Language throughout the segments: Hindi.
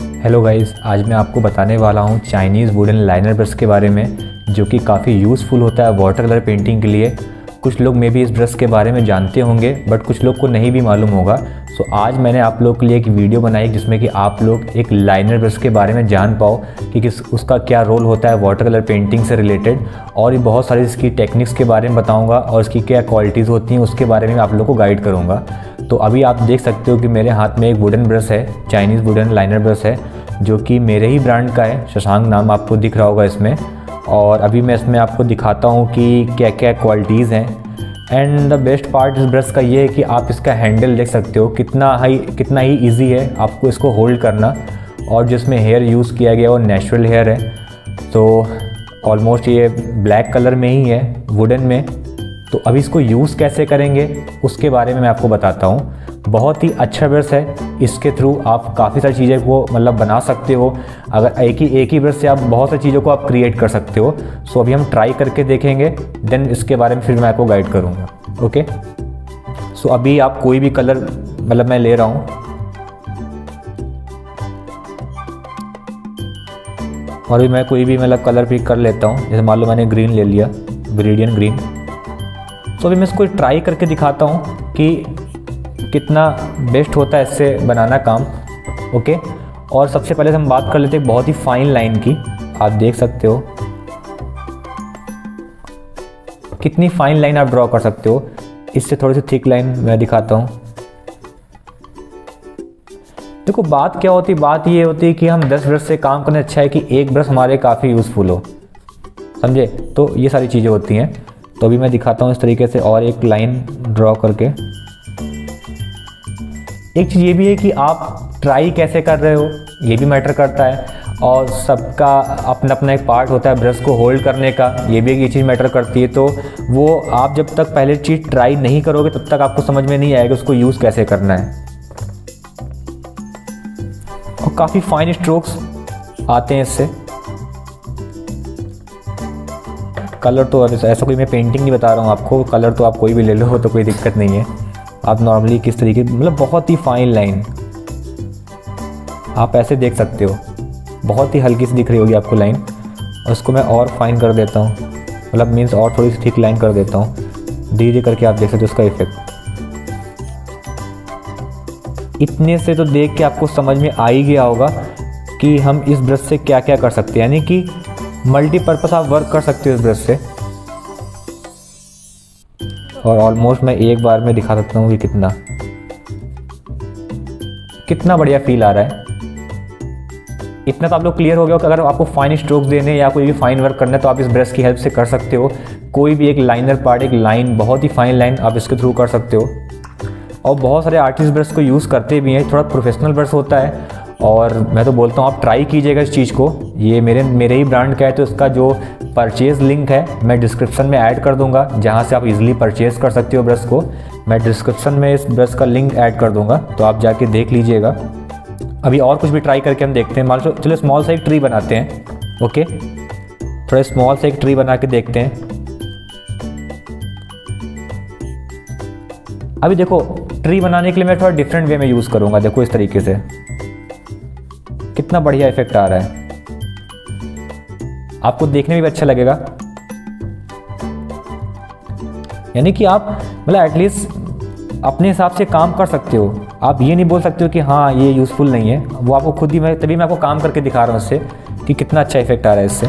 हेलो गाइस, आज मैं आपको बताने वाला हूँ चाइनीज़ वुडन लाइनर ब्रश के बारे में, जो कि काफ़ी यूज़फुल होता है वाटर कलर पेंटिंग के लिए। कुछ लोग मे भी इस ब्रश के बारे में जानते होंगे, बट कुछ लोग को नहीं भी मालूम होगा। सो आज मैंने आप लोग के लिए एक वीडियो बनाई जिसमें कि आप लोग एक लाइनर ब्रश के बारे में जान पाओ कि उसका क्या रोल होता है वाटर कलर पेंटिंग से रिलेटेड, और ये बहुत सारी इसकी टेक्निक्स के बारे में बताऊँगा और इसकी क्या क्वालिटीज़ होती हैं उसके बारे में आप लोग को गाइड करूँगा। तो अभी आप देख सकते हो कि मेरे हाथ में एक वुडन ब्रश है, चाइनीज़ वुडन लाइनर ब्रश है, जो कि मेरे ही ब्रांड का है। शशांक नाम आपको दिख रहा होगा इसमें। और अभी मैं इसमें आपको दिखाता हूँ कि क्या क्या क्वालिटीज़ हैं। एंड द बेस्ट पार्ट इस ब्रश का ये है कि आप इसका हैंडल देख सकते हो कितना ही ईजी है आपको इसको होल्ड करना, और जिसमें हेयर यूज़ किया गया वो नेचुरल हेयर है। तो ऑलमोस्ट ये ब्लैक कलर में ही है वुडन में। तो अभी इसको यूज़ कैसे करेंगे उसके बारे में मैं आपको बताता हूँ। बहुत ही अच्छा ब्रश है, इसके थ्रू आप काफ़ी सारी चीज़ें को बना सकते हो। अगर एक ही ब्रश से आप बहुत सारी चीज़ों को आप क्रिएट कर सकते हो। सो अभी हम ट्राई करके देखेंगे, देन इसके बारे में फिर मैं आपको गाइड करूँगा। ओके, सो अभी आप कोई भी कलर मैं ले रहा हूँ, और भी मैं कोई भी कलर पिक कर लेता हूँ। जैसे मान लो मैंने ग्रीन ले लिया, ग्रेडियन ग्रीन। तो अभी मैं इसको ट्राई करके दिखाता हूँ कि कितना बेस्ट होता है इससे बनाना काम। ओके, और सबसे पहले हम बात कर लेते हैं बहुत ही फाइन लाइन की। आप देख सकते हो कितनी फाइन लाइन आप ड्रॉ कर सकते हो। इससे थोड़ी सी थिक लाइन मैं दिखाता हूँ। देखो बात क्या होती है, बात ये होती है कि हम 10 ब्रश से काम करना अच्छा है कि एक ब्रश हमारे काफ़ी यूज़फुल हो, समझे। तो ये सारी चीज़ें होती हैं। तो अभी मैं दिखाता हूँ इस तरीके से और एक लाइन ड्रॉ करके। एक चीज़ ये भी है कि आप ट्राई कैसे कर रहे हो ये भी मैटर करता है, और सबका अपना अपना एक पार्ट होता है ब्रश को होल्ड करने का, ये भी एक चीज़ मैटर करती है। तो वो आप जब तक पहले चीज़ ट्राई नहीं करोगे तब तक आपको समझ में नहीं आएगा उसको यूज़ कैसे करना है। और काफ़ी फाइन स्ट्रोक्स आते हैं इससे। कलर तो ऐसा कोई मैं पेंटिंग नहीं बता रहा हूँ आपको, कलर तो आप कोई भी ले लो तो कोई दिक्कत नहीं है। आप नॉर्मली किस तरीके बहुत ही फाइन लाइन आप ऐसे देख सकते हो, बहुत ही हल्की सी दिख रही होगी आपको लाइन। और उसको मैं और फाइन कर देता हूँ, मीन्स और थोड़ी सी थिक लाइन कर देता हूँ। धीरे धीरे करके आप देख सकते हो उसका इफेक्ट। इतने से तो देख के आपको समझ में आ ही गया होगा कि हम इस ब्रश से क्या क्या कर सकते हैं, यानी कि मल्टीपर्पज़ आप वर्क कर सकते हो इस ब्रश से। और ऑलमोस्ट मैं एक बार में दिखा सकता हूँ कि कितना बढ़िया फील आ रहा है। इतना तो आप लोग क्लियर हो गया कि अगर आपको फाइन स्ट्रोक्स देने या कोई भी फाइन वर्क करना है तो आप इस ब्रश की हेल्प से कर सकते हो। कोई भी एक लाइनर पार्ट, एक लाइन, बहुत ही फाइन लाइन आप इसके थ्रू कर सकते हो। और बहुत सारे आर्टिस्ट ब्रश को यूज़ करते भी हैं, थोड़ा प्रोफेशनल ब्रश होता है। और मैं तो बोलता हूँ आप ट्राई कीजिएगा इस चीज़ को। ये मेरे ही ब्रांड का है, तो इसका जो परचेज़ लिंक है मैं डिस्क्रिप्शन में ऐड कर दूँगा, जहाँ से आप इजीली परचेज़ कर सकते हो ब्रश को। मैं डिस्क्रिप्शन में इस ब्रश का लिंक ऐड कर दूँगा, तो आप जाके देख लीजिएगा। अभी और कुछ भी ट्राई करके हम देखते हैं। मान लो चलो स्मॉल सा एक ट्री बनाते हैं। ओके, थोड़ा स्मॉल सा एक ट्री बना के देखते हैं। अभी देखो ट्री बनाने के लिए मैं थोड़ा डिफरेंट वे में यूज़ करूँगा। देखो इस तरीके से कितना बढ़िया इफेक्ट आ रहा है, आपको देखने में भी अच्छा लगेगा। यानी कि आप एटलीस्ट अपने हिसाब से काम कर सकते हो। आप ये नहीं बोल सकते हो कि हाँ ये यूज़फुल नहीं है, वो आपको खुद ही तभी मैं आपको काम करके दिखा रहा हूँ इससे कि कितना अच्छा इफेक्ट आ रहा है इससे।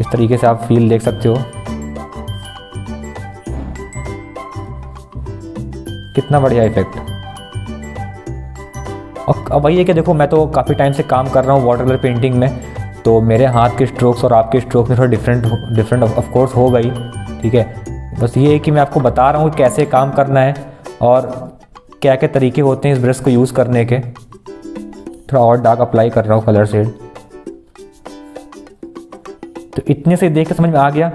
इस तरीके से आप फील देख सकते हो कितना बढ़िया इफेक्ट। और वही है कि देखो मैं तो काफ़ी टाइम से काम कर रहा हूँ वाटर कलर पेंटिंग में, तो मेरे हाथ के स्ट्रोक्स और आपके स्ट्रोक्स में थोड़ा डिफरेंट ऑफकोर्स हो गई, ठीक है। बस ये है कि मैं आपको बता रहा हूँ कैसे काम करना है और क्या क्या तरीके होते हैं इस ब्रश को यूज़ करने के। थोड़ा और डार्क अप्लाई कर रहा हूँ कलर शेड। तो इतने से देख के समझ में आ गया।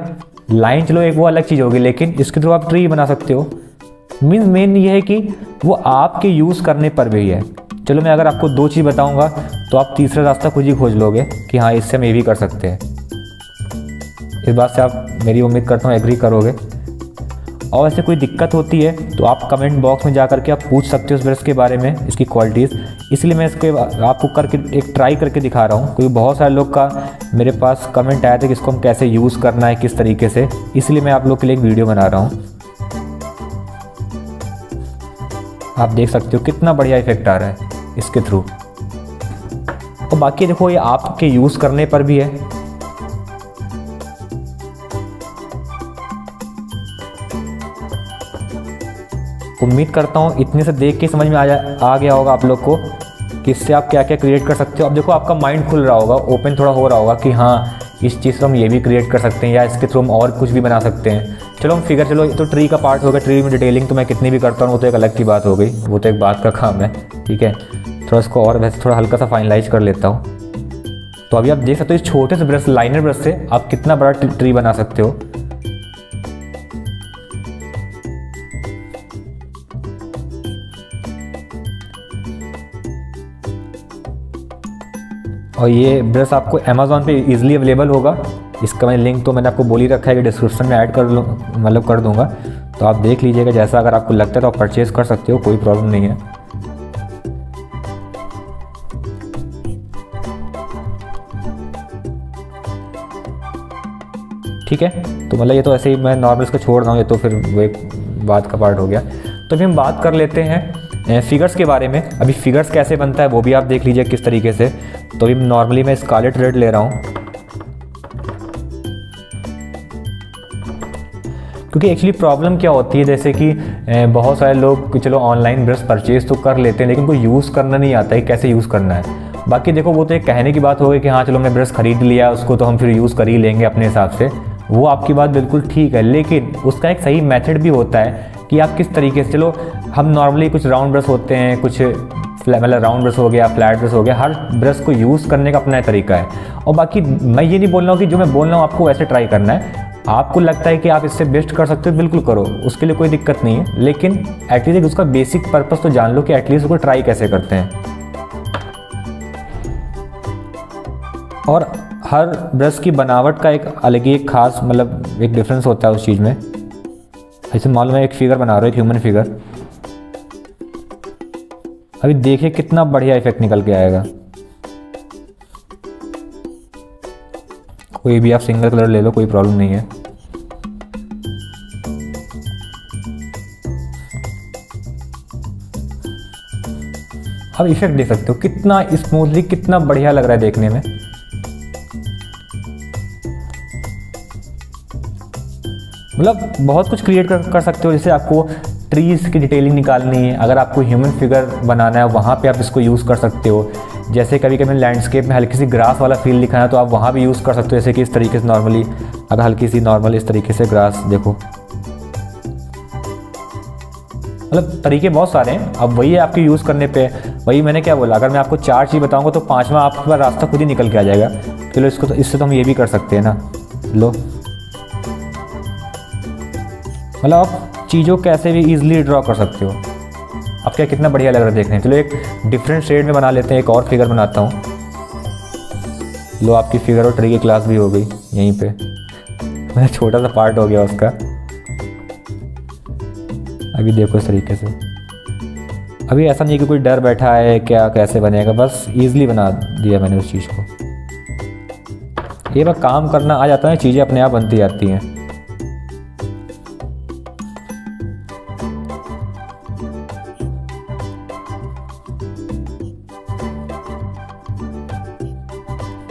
लाइन चलो एक वो अलग चीज़ होगी, लेकिन इसके थ्रू आप ट्री बना सकते हो। मीन्स मेन ये है कि वो आपके यूज़ करने पर भी है। चलो मैं अगर आपको दो चीज़ बताऊंगा तो आप तीसरा रास्ता खुद ही खोज लोगे कि हाँ इससे हम ये भी कर सकते हैं। इस बात से आप मेरी उम्मीद करता हूँ एग्री करोगे। और ऐसे कोई दिक्कत होती है तो आप कमेंट बॉक्स में जा करके आप पूछ सकते हो इस ब्रश के बारे में, इसकी क्वालिटीज़। इसलिए मैं इसके आपको करके एक ट्राई करके दिखा रहा हूँ, क्योंकि बहुत सारे लोग का मेरे पास कमेंट आया था कि इसको हम कैसे यूज़ करना है, किस तरीके से। इसलिए मैं आप लोग के लिए एक वीडियो बना रहा हूँ। आप देख सकते हो कितना बढ़िया इफेक्ट आ रहा है इसके थ्रू। और बाकी देखो ये आपके यूज़ करने पर भी है। उम्मीद करता हूँ इतने से देख के समझ में आ गया होगा आप लोग को कि इससे आप क्या क्या क्रिएट कर सकते हो। अब देखो आपका माइंड खुल रहा होगा, ओपन थोड़ा हो रहा होगा कि हाँ इस चीज़ को हम ये भी क्रिएट कर सकते हैं, या इसके थ्रू हम और कुछ भी बना सकते हैं। चलो हम फिगर, चलो तो ट्री का पार्ट होगा, ट्री में डिटेलिंग तो मैं कितनी भी करता हूँ, वो तो एक अलग की बात हो गई, वो तो एक बात का काम है। ठीक है, थोड़ा इसको और वैसे थोड़ा हल्का सा फाइनलाइज कर लेता हूँ। तो अभी आप देख सकते हो इस छोटे से ब्रश, लाइनर ब्रश से आप कितना बड़ा ट्री बना सकते हो। और ये ब्रश आपको अमेज़ॉन पे इजीली अवेलेबल होगा, इसका मैंने लिंक तो मैंने आपको बोल ही रखा है कि डिस्क्रिप्शन में ऐड कर लूँ, मतलब कर दूंगा, तो आप देख लीजिएगा। जैसा अगर आपको लगता है तो आप परचेज़ कर सकते हो, कोई प्रॉब्लम नहीं है। ठीक है, तो मतलब ये तो ऐसे ही मैं नॉर्मल इसको छोड़ रहा हूँ, ये तो फिर वो एक बात का पार्ट हो गया। तो फिर हम बात कर लेते हैं फिगर्स के बारे में। अभी फिगर्स कैसे बनता है वो भी आप देख लीजिए किस तरीके से। तो अभी नॉर्मली मैं स्कारलेट रेड ले रहा हूँ, क्योंकि एक्चुअली प्रॉब्लम क्या होती है, जैसे कि बहुत सारे लोग चलो ऑनलाइन ब्रश परचेज़ तो कर लेते हैं, लेकिन उनको यूज़ करना नहीं आता है, कैसे यूज़ करना है। बाकी देखो वो तो एक कहने की बात होगी कि हाँ चलो हमने ब्रश खरीद लिया, उसको तो हम फिर यूज़ कर ही लेंगे अपने हिसाब से, वो आपकी बात बिल्कुल ठीक है। लेकिन उसका एक सही मेथड भी होता है कि आप किस तरीके से, चलो हम नॉर्मली कुछ राउंड ब्रश होते हैं, कुछ मतलब राउंड ब्रश हो गया, फ्लैट ब्रश हो गया, हर ब्रश को यूज़ करने का अपना तरीका है। और बाकी मैं ये नहीं बोल रहा हूँ कि जो मैं बोल रहा हूँ आपको वैसे ट्राई करना है। आपको लगता है कि आप इससे बेस्ट कर सकते हो, बिल्कुल करो, उसके लिए कोई दिक्कत नहीं है, लेकिन एटलीस्ट उसका बेसिक पर्पज़ तो जान लो कि एटलीस्ट उसको ट्राई कैसे करते हैं। और हर ब्रश की बनावट का एक अलग ही एक खास मतलब एक डिफरेंस होता है उस चीज़ में। ऐसे मालूम है एक फिगर बना रहा हूँ, एक ह्यूमन फिगर, अभी देखिए कितना बढ़िया इफेक्ट निकल के आएगा। कोई भी आप सिंगल कलर ले लो, कोई प्रॉब्लम नहीं है। अब इफेक्ट देख सकते हो कितना स्मूथली, कितना बढ़िया लग रहा है देखने में। मतलब बहुत कुछ क्रिएट कर सकते हो। जैसे आपको ट्रीज़ की डिटेलिंग निकालनी है, अगर आपको ह्यूमन फिगर बनाना है, वहाँ पे आप इसको यूज़ कर सकते हो। जैसे कभी कभी लैंडस्केप में हल्की सी ग्रास वाला फील दिखाना है तो आप वहाँ भी यूज़ कर सकते हो, जैसे कि इस तरीके से नॉर्मली, अगर हल्की सी नॉर्मल इस तरीके से ग्रास, देखो मतलब तरीके बहुत सारे हैं। अब वही है आपके यूज़ करने पे, वही मैंने क्या बोला, अगर मैं आपको 4 चीज़ बताऊँगा तो 5वां आपका रास्ता खुद ही निकल के आ जाएगा। चलो इसको तो, इससे तो हम ये भी कर सकते हैं ना। लो मतलब आप चीज़ों कैसे भी ईजिली ड्रॉ कर सकते हो। अब क्या कितना बढ़िया लग रहा है देखने में। चलो एक डिफरेंट शेड में बना लेते हैं, एक और फिगर बनाता हूँ। लो आपकी फिगर और ट्री की क्लास भी हो गई यहीं पे, मेरा छोटा सा पार्ट हो गया उसका। अभी देखो इस तरीके से, अभी ऐसा नहीं कि कोई डर बैठा है क्या कैसे बनेगा, बस ईजिली बना दिया मैंने उस चीज़ को। ये बार काम करना आ जाता है, चीज़ें अपने आप बनती जाती हैं।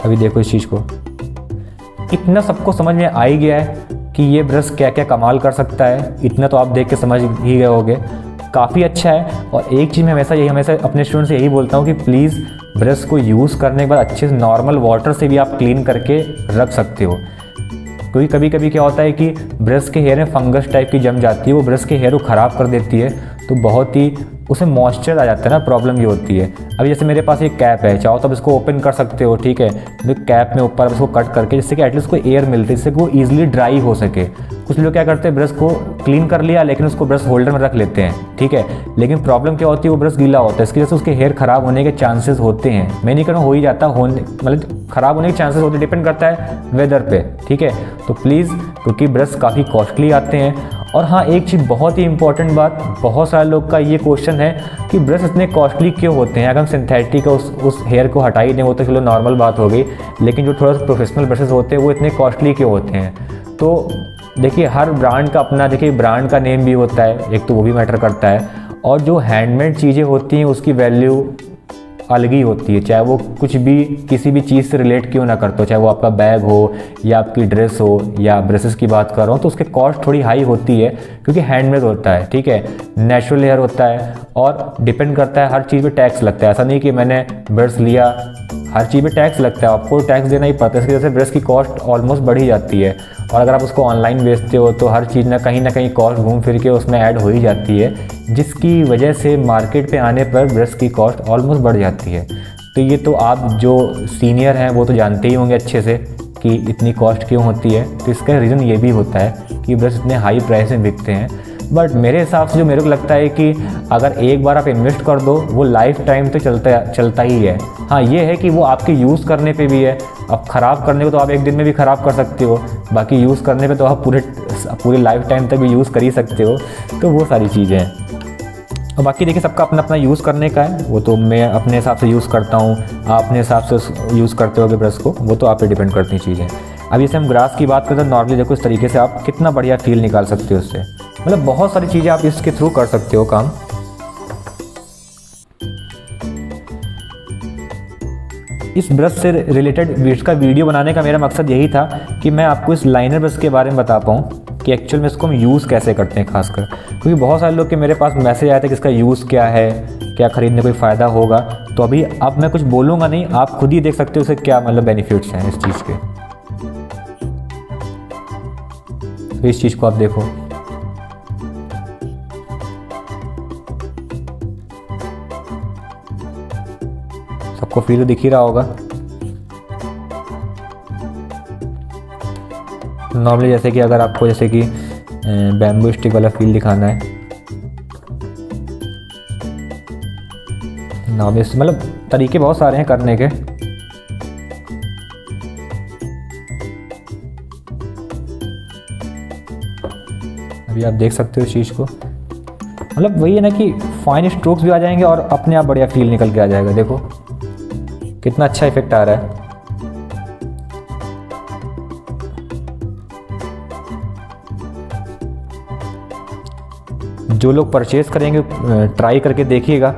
अभी देखो इस चीज़ को, इतना सबको समझ में आ ही गया है कि ये ब्रश क्या क्या कमाल कर सकता है। इतना तो आप देख के समझ ही गए होंगे, काफ़ी अच्छा है। और एक चीज़ मैं हमेशा अपने स्टूडेंट से यही बोलता हूँ कि प्लीज़ ब्रश को यूज़ करने के बाद अच्छे से नॉर्मल वाटर से भी आप क्लीन करके रख सकते हो, क्योंकि कभी कभी क्या होता है कि ब्रश के हेयर में फंगस टाइप की जम जाती है, वो ब्रश के हेयर को ख़राब कर देती है, तो बहुत ही उसे मॉइस्चर आ जाता है ना, प्रॉब्लम ये होती है। अभी जैसे मेरे पास ये कैप है, चाहो तो आप इसको ओपन कर सकते हो, ठीक है, तो कैप में ऊपर इसको कट करके, जिससे कि एटलीस्ट को एयर मिलती है, जिससे कि वो ईजिली ड्राई हो सके। कुछ लोग क्या करते हैं, ब्रश को क्लीन कर लिया लेकिन उसको ब्रश होल्डर में रख लेते हैं, ठीक है, लेकिन प्रॉब्लम क्या होती है, वो ब्रश गीला होता है, इसकी वजह से उसके हेयर खराब होने के चांसेस होते हैं। मैं नहीं कह रहा हूँ हो ही जाता, होने मतलब ख़राब होने के चांसेस होते, डिपेंड करता है वेदर पे, ठीक है। तो प्लीज़, क्योंकि ब्रश काफ़ी कॉस्टली आते हैं। और हाँ, एक चीज़ बहुत ही इंपॉर्टेंट बात, बहुत सारे लोग का ये क्वेश्चन है कि ब्रश इतने कॉस्टली क्यों होते हैं। अगर हम सिंथेटिक उस हेयर को हटा ही दें वो तो चलो नॉर्मल बात हो गई, लेकिन जो थोड़ा प्रोफेशनल ब्रशेज़ होते हैं वो इतने कॉस्टली क्यों होते हैं। तो देखिए, हर ब्रांड का अपना, देखिए ब्रांड का नेम भी होता है, एक तो वो भी मैटर करता है, और जो हैंडमेड चीज़ें होती हैं उसकी वैल्यू अलग ही होती है, चाहे वो कुछ भी किसी भी चीज़ से रिलेट क्यों ना करते हो, चाहे वो आपका बैग हो या आपकी ड्रेस हो या ब्रेसेस की बात कर रहा हूँ, तो उसके कॉस्ट थोड़ी हाई होती है क्योंकि हैंडमेड होता है, ठीक है, नेचुरल हेयर होता है, और डिपेंड करता है, हर चीज़ पे टैक्स लगता है। ऐसा नहीं कि मैंने ब्रश लिया, हर चीज़ पे टैक्स लगता है, आपको टैक्स देना ही पड़ता है, इसकी वजह से ब्रश की कॉस्ट ऑलमोस्ट बढ़ ही जाती है। और अगर आप उसको ऑनलाइन बेचते हो तो हर चीज़ ना कहीं कॉस्ट घूम फिर के उसमें ऐड हो ही जाती है, जिसकी वजह से मार्केट पे आने पर ब्रश की कॉस्ट ऑलमोस्ट बढ़ जाती है। तो ये तो आप जो सीनियर हैं वो तो जानते ही होंगे अच्छे से कि इतनी कॉस्ट क्यों होती है। तो इसका रीज़न ये भी होता है कि ब्रश इतने हाई प्राइस में बिकते हैं। बट मेरे हिसाब से जो मेरे को लगता है कि अगर एक बार आप इन्वेस्ट कर दो वो लाइफ टाइम तो चलता ही है। हाँ, ये है कि वो आपके यूज़ करने पे भी है, आप ख़राब करने को तो आप एक दिन में भी ख़राब कर सकते हो, बाकी यूज़ करने पे तो आप पूरे लाइफ टाइम तक भी यूज़ कर ही सकते हो। तो वो सारी चीज़ें हैं, और बाकी देखिए सबका अपना अपना यूज़ करने का है, वो तो मैं अपने हिसाब से यूज़ करता हूँ, आप अपने हिसाब से यूज़ करते होगे ब्रश को, वो तो आप पे डिपेंड करती हैं चीज़ें। अब जैसे हम ग्रास की बात करते हैं, नॉर्मली देखो इस तरीके से आप कितना बढ़िया फील निकाल सकते हो उससे, मतलब बहुत सारी चीज़ें आप इसके थ्रू कर सकते हो काम। इस ब्रश से रिलेटेड का वीडियो बनाने का मेरा मकसद यही था कि मैं आपको इस लाइनर ब्रश के बारे में बता पाऊँ कि एक्चुअल में इसको हम यूज़ कैसे करते हैं, खासकर क्योंकि बहुत सारे लोग के मेरे पास मैसेज आया था कि इसका यूज़ क्या है, क्या ख़रीदने कोई फ़ायदा होगा। तो अभी अब मैं कुछ बोलूँगा नहीं, आप खुद ही देख सकते हो उसे क्या मतलब बेनिफिट्स हैं इस चीज़ के। तो इस चीज़ को आप देखो, सबको फील दिख ही रहा होगा। नॉर्मली जैसे कि अगर आपको जैसे कि बैम्बू स्टिक वाला फील दिखाना है, नॉर्मली मतलब तरीके बहुत सारे हैं करने के। अभी आप देख सकते हो इस चीज़ को, मतलब वही है ना कि फाइन स्ट्रोक्स भी आ जाएंगे और अपने आप बढ़िया फील निकल के आ जाएगा। देखो कितना अच्छा इफेक्ट आ रहा है। जो लोग परचेज़ करेंगे ट्राई करके देखिएगा,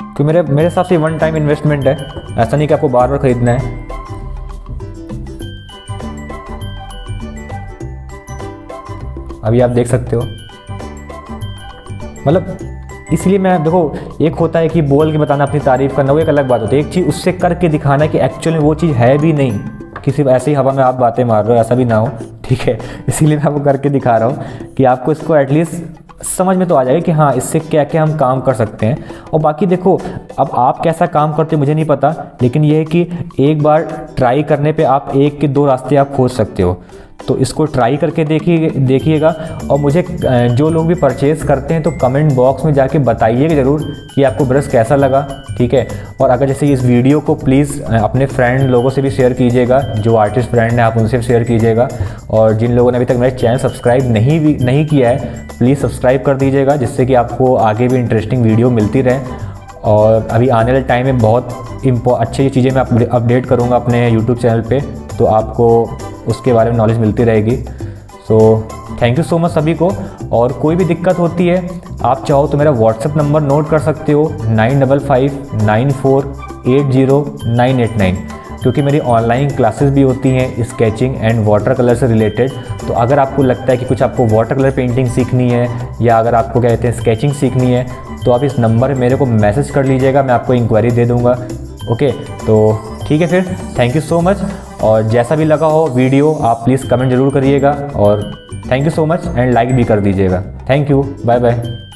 क्योंकि मेरे हिसाब से वन टाइम इन्वेस्टमेंट है, ऐसा नहीं कि आपको बार बार ख़रीदना है। अभी आप देख सकते हो, मतलब इसलिए मैं देखो, एक होता है कि बोल के बताना, अपनी तारीफ़ करना, वो एक अलग बात होती है, एक चीज़ उससे करके दिखाना कि एक्चुअल में वो चीज़ है भी नहीं, कि सिर्फ ऐसे ही हवा में आप बातें मार रहे हो, ऐसा भी ना हो, ठीक है। इसीलिए मैं आपको करके दिखा रहा हूँ कि आपको इसको एटलीस्ट समझ में तो आ जाएगा कि हाँ इससे क्या क्या हम काम कर सकते हैं। और बाकी देखो, अब आप कैसा काम करते हो मुझे नहीं पता, लेकिन यह है कि एक बार ट्राई करने पे आप एक के दो रास्ते आप खोज सकते हो। तो इसको ट्राई करके देखिएगा, और मुझे जो लोग भी परचेज़ करते हैं तो कमेंट बॉक्स में जाके बताइएगा ज़रूर कि आपको ब्रश कैसा लगा, ठीक है। और अगर जैसे इस वीडियो को प्लीज़ अपने फ्रेंड लोगों से भी शेयर कीजिएगा, जो आर्टिस्ट फ्रेंड हैं आप उनसे भी शेयर कीजिएगा, और जिन लोगों ने अभी तक मेरा चैनल सब्सक्राइब नहीं किया है प्लीज़ सब्सक्राइब कर दीजिएगा, जिससे कि आपको आगे भी इंटरेस्टिंग वीडियो मिलती रहे। और अभी आने वाले टाइम में बहुत अच्छी चीज़ें मैं अपडेट करूँगा अपने यूट्यूब चैनल पर, तो आपको उसके बारे में नॉलेज मिलती रहेगी। So thank you so much सभी को। और कोई भी दिक्कत होती है, आप चाहो तो मेरा व्हाट्सएप नंबर नोट कर सकते हो 9559480989, क्योंकि मेरी ऑनलाइन क्लासेस भी होती हैं स्केचिंग एंड वाटर कलर से रिलेटेड। तो अगर आपको लगता है कि कुछ आपको वाटर कलर पेंटिंग सीखनी है, या अगर आपको क्या कहते हैं स्केचिंग सीखनी है, तो आप इस नंबर पर मेरे को मैसेज कर लीजिएगा, मैं आपको इंक्वायरी दे दूँगा। ओके, तो ठीक है फिर, थैंक यू सो मच। और जैसा भी लगा हो वीडियो आप प्लीज़ कमेंट ज़रूर करिएगा, और thank you so much and like भी कर दीजिएगा। Thank you, bye bye.